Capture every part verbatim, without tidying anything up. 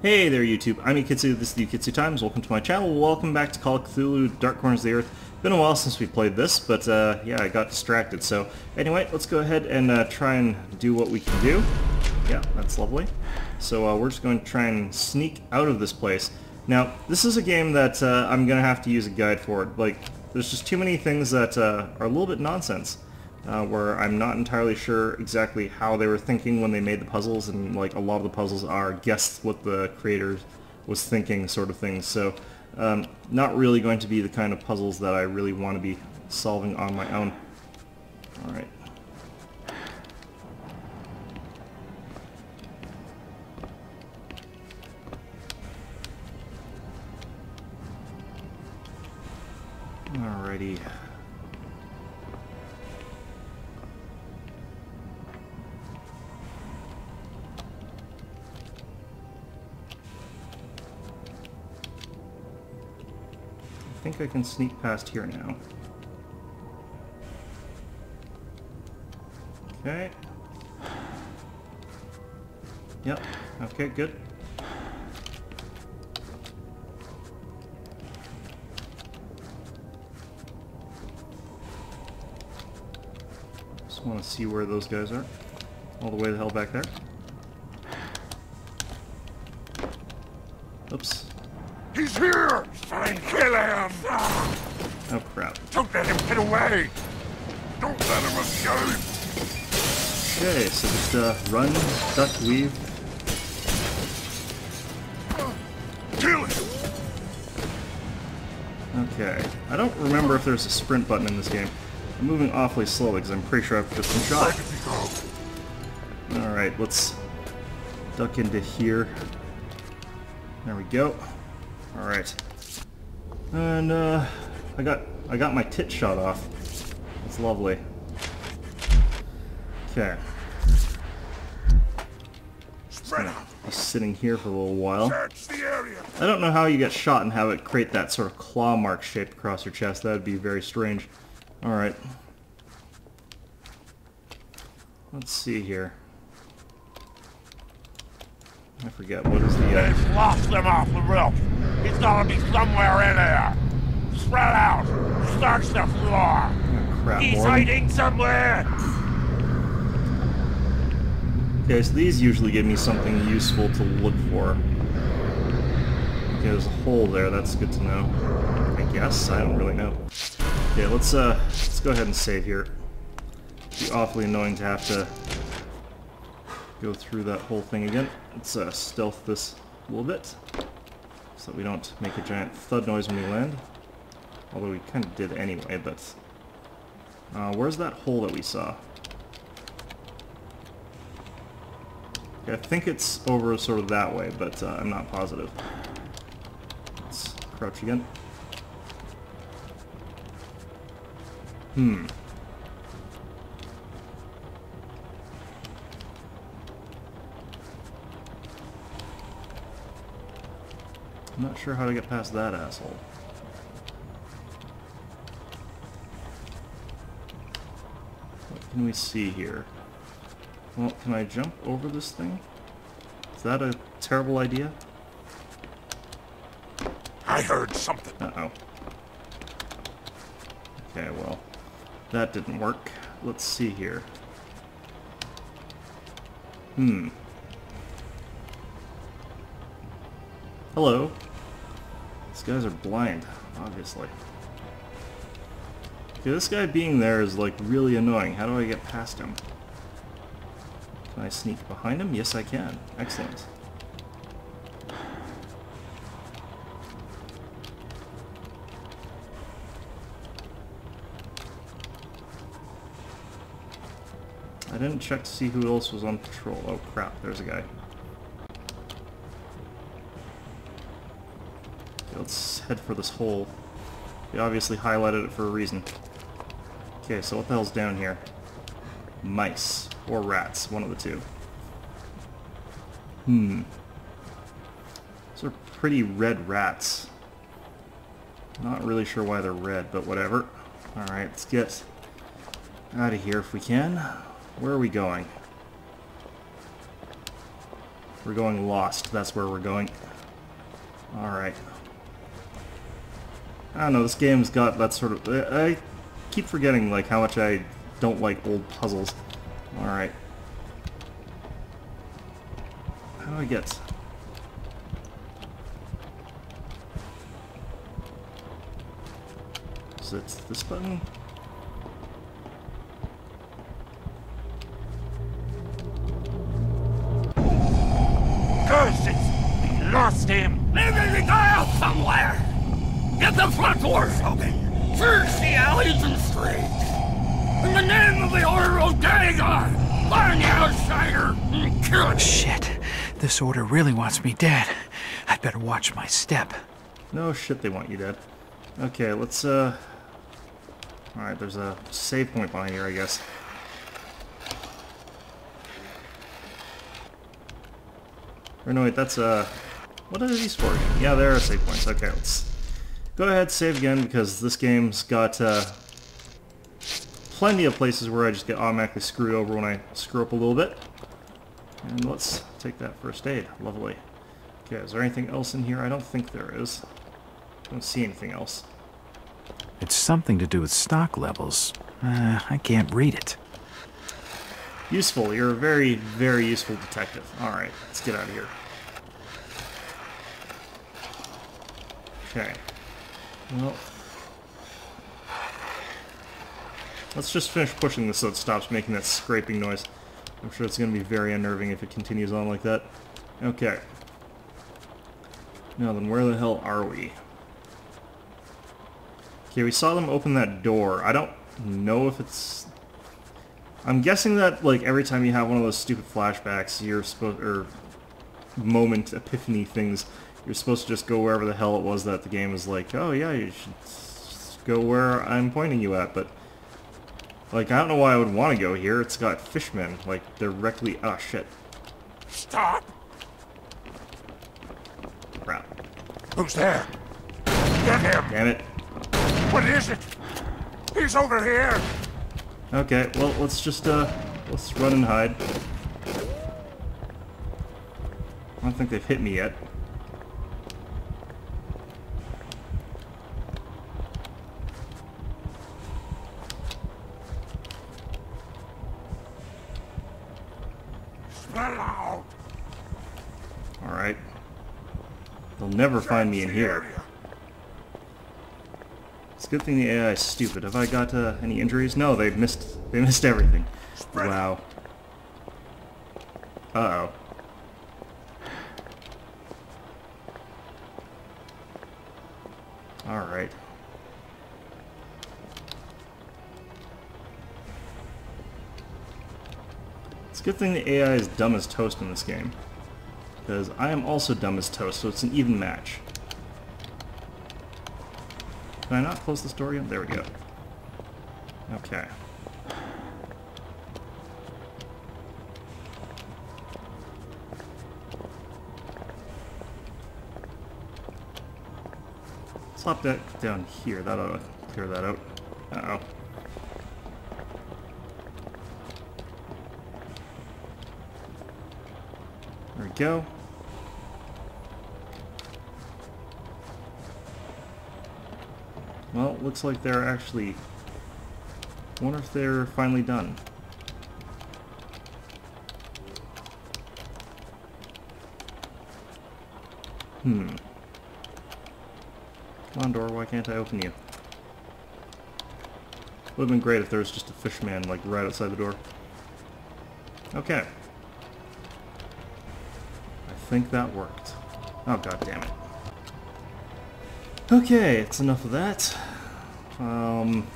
Hey there YouTube, I'm Yukitsu, this is the Yukitsu Times, welcome to my channel, welcome back to Call of Cthulhu, Dark Corners of the Earth. Been a while since we played this, but uh, yeah, I got distracted, so anyway, let's go ahead and uh, try and do what we can do. Yeah, that's lovely. So uh, we're just going to try and sneak out of this place. Now, this is a game that uh, I'm going to have to use a guide for it, like, there's just too many things that uh, are a little bit nonsense. Uh, where I'm not entirely sure exactly how they were thinking when they made the puzzles, and like a lot of the puzzles are guess what the creator was thinking sort of things. So um, not really going to be the kind of puzzles that I really want to be solving on my own. Alright. Alrighty. I think I can sneak past here now. Okay. Yep. Okay, good. Just want to see where those guys are. All the way the hell back there. Oops. He's here! Fine, kill him! Oh crap. Don't let him get away! Don't let him escape! Okay, so just uh, run, duck, weave. Kill him! Okay, I don't remember if there's a sprint button in this game. I'm moving awfully slowly because I'm pretty sure I've just been shot. Alright, let's duck into here. There we go. Alright. And uh I got I got my tit shot off. That's lovely. Okay. Spread out. Just sitting here for a little while. Search the area. I don't know how you get shot and how it create that sort of claw mark shape across your chest. That would be very strange. Alright. Let's see here. I forget what is the uh They've lost them off the roof. It's gotta be somewhere in there. Spread out. Search the floor. Oh, crap, He's Lord. hiding somewhere. Okay, so these usually give me something useful to look for. Okay, there's a hole there. That's good to know. I guess I don't really know. Okay, let's uh, let's go ahead and save here. It'd be awfully annoying to have to go through that whole thing again. Let's uh, stealth this a little bit. So that we don't make a giant thud noise when we land. Although we kind of did anyway, but... Uh, where's that hole that we saw? Okay, I think it's over sort of that way, but uh, I'm not positive. Let's crouch again. Hmm. I'm not sure how to get past that asshole. What can we see here? Well, can I jump over this thing? Is that a terrible idea? I heard something. Uh-oh. Okay, well, that didn't work. Let's see here. Hmm. Hello. These guys are blind, obviously. Okay, this guy being there is like really annoying. How do I get past him? Can I sneak behind him? Yes, I can. Excellent. I didn't check to see who else was on patrol. Oh crap, there's a guy. Let's head for this hole. They obviously highlighted it for a reason. Okay, so what the hell's down here? Mice. Or rats. One of the two. Hmm. Those are pretty red rats. Not really sure why they're red, but whatever. Alright, let's get out of here if we can. Where are we going? We're going lost. That's where we're going. Alright. I don't know, this game's got that sort of... I keep forgetting like how much I don't like old puzzles. Alright. How do I get... So it's this button? Curses! We lost him! Leave him to die out somewhere! Get the front doors open! Search the alleys and streets! In the name of the Order of Dagon! Find the outsider and kill him! Shit! This order really wants me dead. I'd better watch my step. No shit, they want you dead. Okay, let's, uh... Alright, there's a save point behind here, I guess. Or no, wait, that's, uh... what are these for? Yeah, there are save points. Okay, let's go ahead, save again, because this game's got, uh... plenty of places where I just get automatically screwed over when I screw up a little bit. And let's take that first aid. Lovely. Okay, is there anything else in here? I don't think there is. I don't see anything else. It's something to do with stock levels. Uh, I can't read it. Useful. You're a very, very useful detective. Alright, let's get out of here. Okay. Well... let's just finish pushing this so it stops making that scraping noise. I'm sure it's going to be very unnerving if it continues on like that. Okay. Now then, where the hell are we? Okay, we saw them open that door. I don't know if it's... I'm guessing that, like, every time you have one of those stupid flashbacks, you're supposed... or moment epiphany things, you're supposed to just go wherever the hell it was that the game was like, oh yeah, you should go where I'm pointing you at, but... like, I don't know why I would want to go here. It's got fishmen, like, directly... ah, shit. Stop! Crap. Who's there? Get him! Damn it. What is it? He's over here! Okay, well, let's just, uh, let's run and hide. I don't think they've hit me yet. Spread out! Alright. They'll never find me in here. It's a good thing the A I is stupid. Have I got uh, any injuries? No, they missed. They missed everything. Spread. Wow. Uh oh. All right. It's a good thing the A I is dumb as toast in this game, because I am also dumb as toast. So it's an even match. Can I not close this door yet? There we go. Okay. Let's hop that down here. That ought to clear that out. Uh-oh. There we go. Well, looks like they're actually... I wonder if they're finally done. Hmm. Come on, door, why can't I open you? Would have been great if there was just a fishman, like, right outside the door. Okay. I think that worked. Oh, god damn it. Okay, it's enough of that. Um,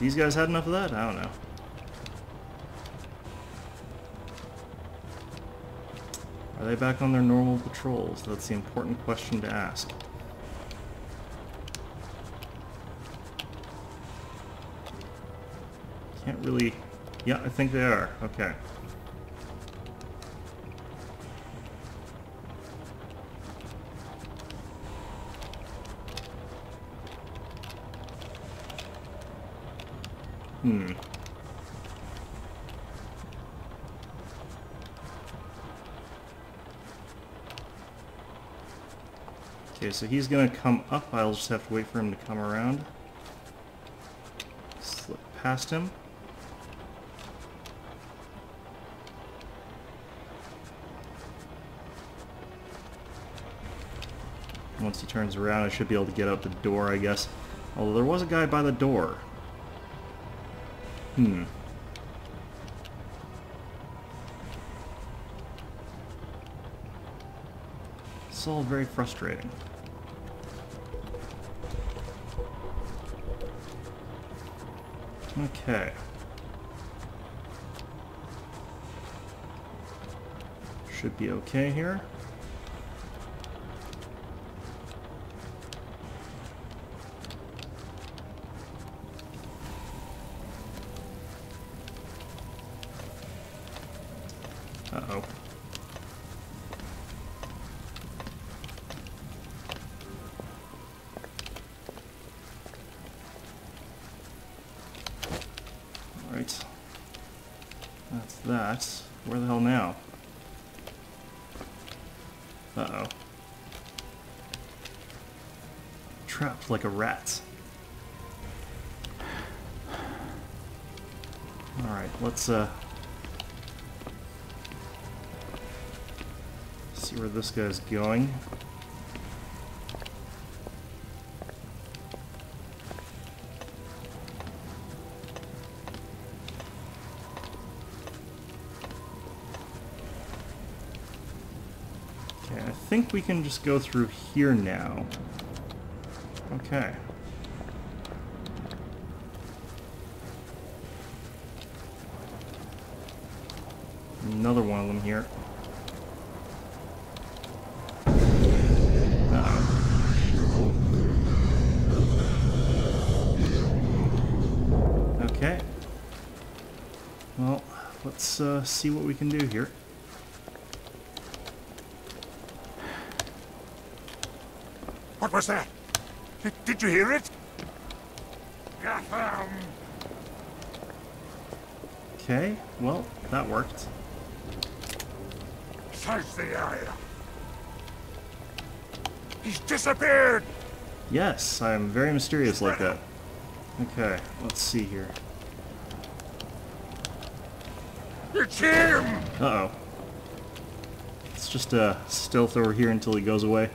these guys had enough of that? I don't know. Are they back on their normal patrols? That's the important question to ask. Can't really... yeah, I think they are. Okay. Hmm. Okay, so he's gonna come up. I'll just have to wait for him to come around. Slip past him. Once he turns around, I should be able to get out the door, I guess. Although there was a guy by the door. Hmm. It's all very frustrating. Okay. Should be okay here. Uh-oh. Alright. That's that. Where the hell now? Uh-oh. Trapped like a rat. Alright, let's, uh... see where this guy's going. Okay, I think we can just go through here now. Okay. Another one of them here. Let's uh, see what we can do here. What was that? Did, did you hear it? Gotham! Okay, well, that worked. Search the area. He's disappeared! Yes, I am very mysterious like that. Okay, let's see here. It's him! Uh-oh. It's just a uh, stealth over here until he goes away.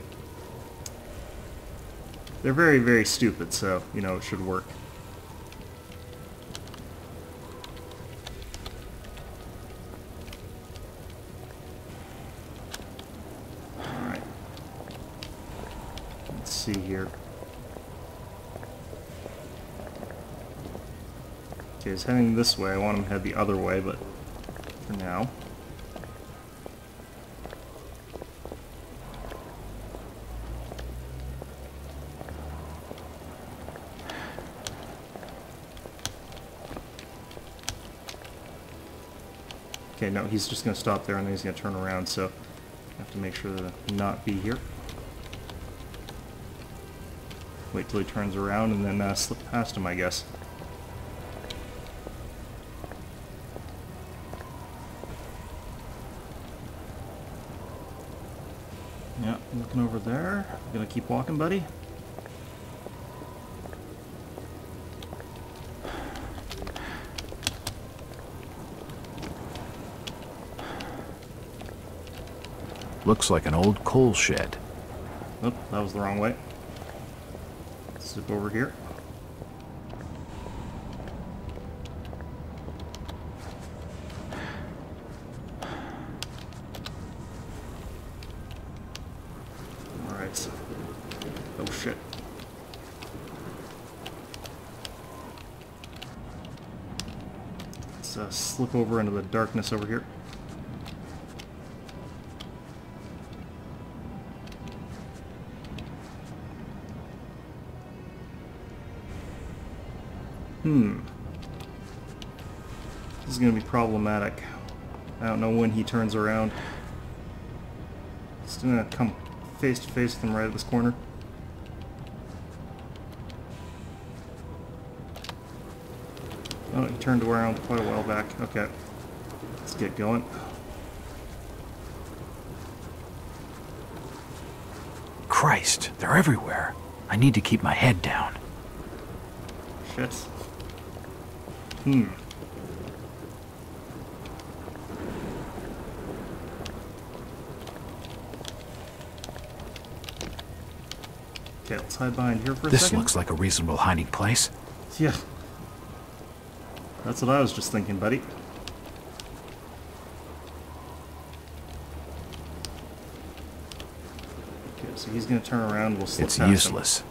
They're very, very stupid, so, you know, it should work. Alright. Let's see here. Okay, he's heading this way. I want him to head the other way, but... for now. Okay, no, he's just going to stop there and then he's going to turn around, so I have to make sure to not be here. Wait till he turns around and then uh, slip past him, I guess. Yeah, looking over there. I'm gonna keep walking, buddy. Looks like an old coal shed. Oop, that was the wrong way. Let's zip over here. Oh shit. Let's uh, slip over into the darkness over here. Hmm. This is gonna be problematic. I don't know when he turns around. It's gonna come face to face with him right at this corner. Oh, he turned around quite a while back. Okay. Let's get going. Christ, they're everywhere. I need to keep my head down. Shit. Hmm. Okay, let's hide behind here for a second. This looks like a reasonable hiding place. Yeah. That's what I was just thinking, buddy. Okay, so he's going to turn around. We'll slip past him. It's useless.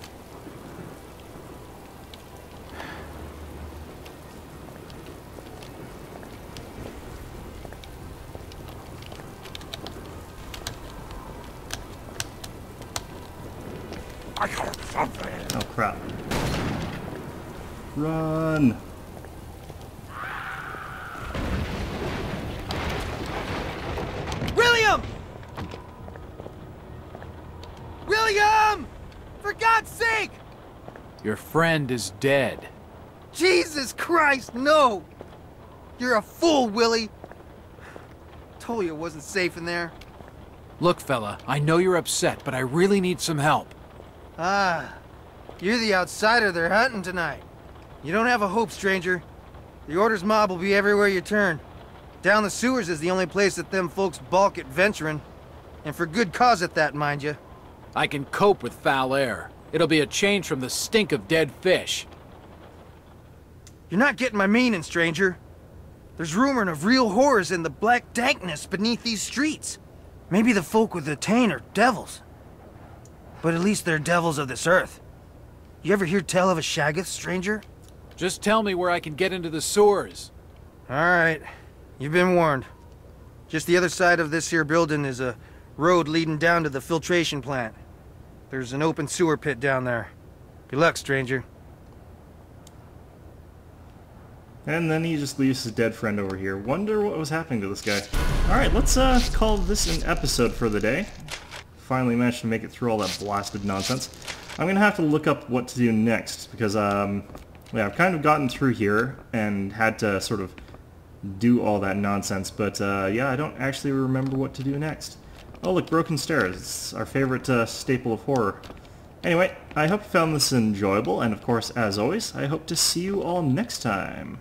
Oh, crap. Run! William! William! For God's sake! Your friend is dead. Jesus Christ, no! You're a fool, Willie. Told you it wasn't safe in there. Look, fella, I know you're upset, but I really need some help. Ah, you're the outsider they're hunting tonight. You don't have a hope, stranger. The Order's mob will be everywhere you turn. Down the sewers is the only place that them folks balk at venturing. And for good cause at that, mind you. I can cope with foul air. It'll be a change from the stink of dead fish. You're not getting my meaning, stranger. There's rumoring of real horrors in the black dankness beneath these streets. Maybe the folk with the taint are devils. But at least they're devils of this earth. You ever hear tell of a Shaggoth, stranger? Just tell me where I can get into the sewers. All right. You've been warned. Just the other side of this here building is a road leading down to the filtration plant. There's an open sewer pit down there. Good luck, stranger. And then he just leaves his dead friend over here. Wonder what was happening to this guy. All right, let's uh, call this an episode for the day. Finally managed to make it through all that blasted nonsense. I'm gonna have to look up what to do next, because um, yeah, I've kind of gotten through here and had to sort of do all that nonsense, but uh, yeah, I don't actually remember what to do next. Oh look, broken stairs. It's our favorite uh, staple of horror. Anyway, I hope you found this enjoyable, and of course, as always, I hope to see you all next time.